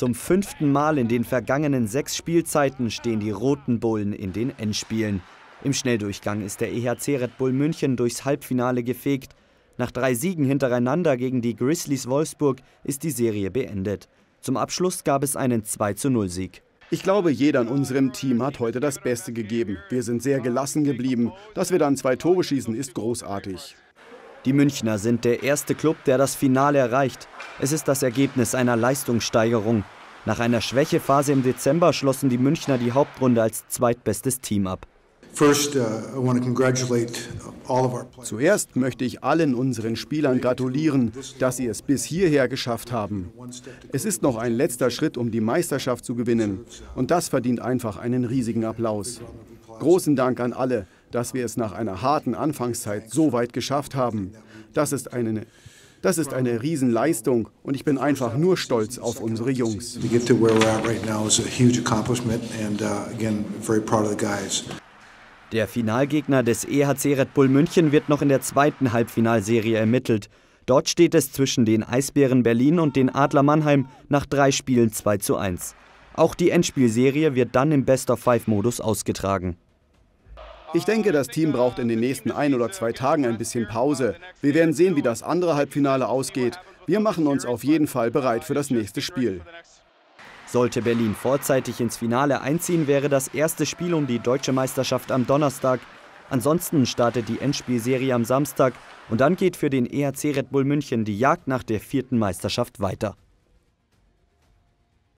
Zum 5. Mal in den vergangenen 6 Spielzeiten stehen die Roten Bullen in den Endspielen. Im Schnelldurchgang ist der EHC Red Bull München durchs Halbfinale gefegt. Nach 3 Siegen hintereinander gegen die Grizzlys Wolfsburg ist die Serie beendet. Zum Abschluss gab es einen 2:0-Sieg. Ich glaube, jeder in unserem Team hat heute das Beste gegeben. Wir sind sehr gelassen geblieben. Dass wir dann 2 Tore schießen, ist großartig. Die Münchner sind der erste Klub, der das Finale erreicht. Es ist das Ergebnis einer Leistungssteigerung. Nach einer Schwächephase im Dezember schlossen die Münchner die Hauptrunde als zweitbestes Team ab. Zuerst möchte ich allen unseren Spielern gratulieren, dass sie es bis hierher geschafft haben. Es ist noch ein letzter Schritt, um die Meisterschaft zu gewinnen. Und das verdient einfach einen riesigen Applaus. Großen Dank an alle, dass wir es nach einer harten Anfangszeit so weit geschafft haben. Das ist eine Riesenleistung und ich bin einfach nur stolz auf unsere Jungs. Der Finalgegner des EHC Red Bull München wird noch in der 2. Halbfinalserie ermittelt. Dort steht es zwischen den Eisbären Berlin und den Adler Mannheim nach 3 Spielen 2:1. Auch die Endspielserie wird dann im Best-of-5-Modus ausgetragen. Ich denke, das Team braucht in den nächsten 1 oder 2 Tagen ein bisschen Pause. Wir werden sehen, wie das andere Halbfinale ausgeht. Wir machen uns auf jeden Fall bereit für das nächste Spiel. Sollte Berlin vorzeitig ins Finale einziehen, wäre das erste Spiel um die deutsche Meisterschaft am Donnerstag. Ansonsten startet die Endspielserie am Samstag und dann geht für den EHC Red Bull München die Jagd nach der 4. Meisterschaft weiter.